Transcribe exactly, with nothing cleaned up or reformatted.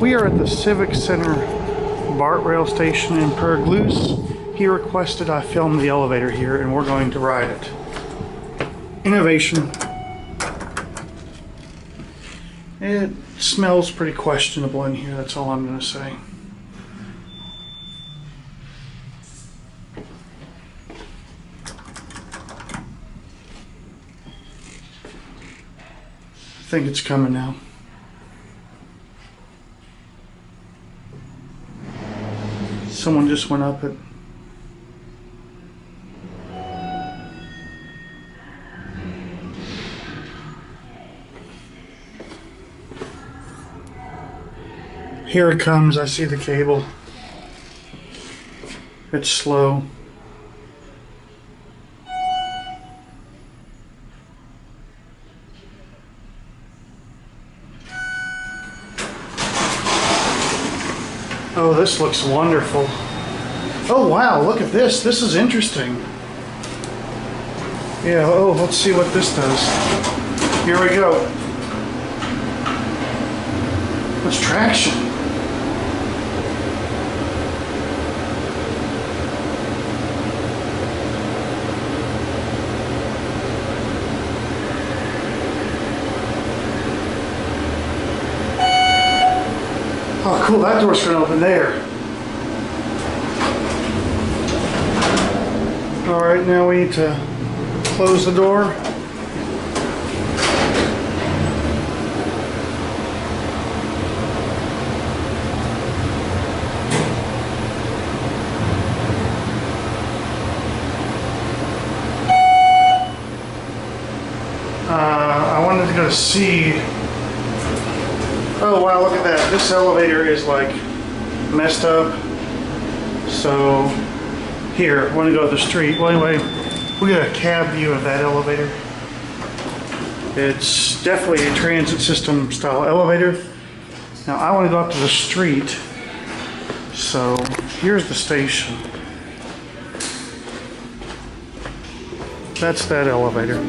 We are at the Civic Center BART rail station in Pergloos. He requested I film the elevator here, and we're going to ride it. Innovation. It smells pretty questionable in here, that's all I'm going to say. I think it's coming now. Someone just went up it. Here it comes, I see the cable. It's slow. Oh, this looks wonderful. Oh, wow, look at this. This is interesting. Yeah, oh, let's see what this does. Here we go. It's traction. Oh, cool, that door's gonna open there. All right, now we need to close the door. Uh, I wanted to go to C. Oh, wow, look at that. This elevator is like messed up. So here, I want to go to the street. Well, anyway, we got a cab view of that elevator. It's definitely a transit system style elevator. Now, I want to go up to the street. So here's the station. That's that elevator.